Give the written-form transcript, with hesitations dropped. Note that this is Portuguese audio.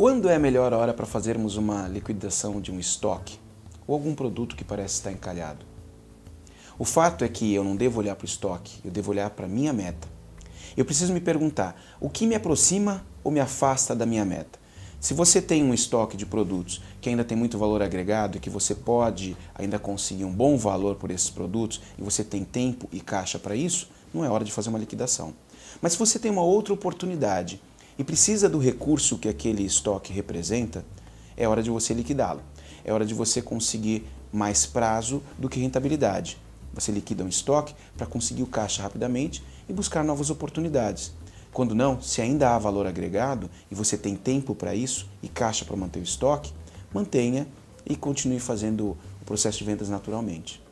Quando é a melhor hora para fazermos uma liquidação de um estoque ou algum produto que parece estar encalhado? O fato é que eu não devo olhar para o estoque, eu devo olhar para a minha meta. Eu preciso me perguntar, o que me aproxima ou me afasta da minha meta? Se você tem um estoque de produtos que ainda tem muito valor agregado e que você pode ainda conseguir um bom valor por esses produtos e você tem tempo e caixa para isso, não é hora de fazer uma liquidação. Mas se você tem uma outra oportunidade e precisa do recurso que aquele estoque representa, é hora de você liquidá-lo. É hora de você conseguir mais prazo do que rentabilidade. Você liquida um estoque para conseguir o caixa rapidamente e buscar novas oportunidades. Quando não, se ainda há valor agregado e você tem tempo para isso e caixa para manter o estoque, mantenha e continue fazendo o processo de vendas naturalmente.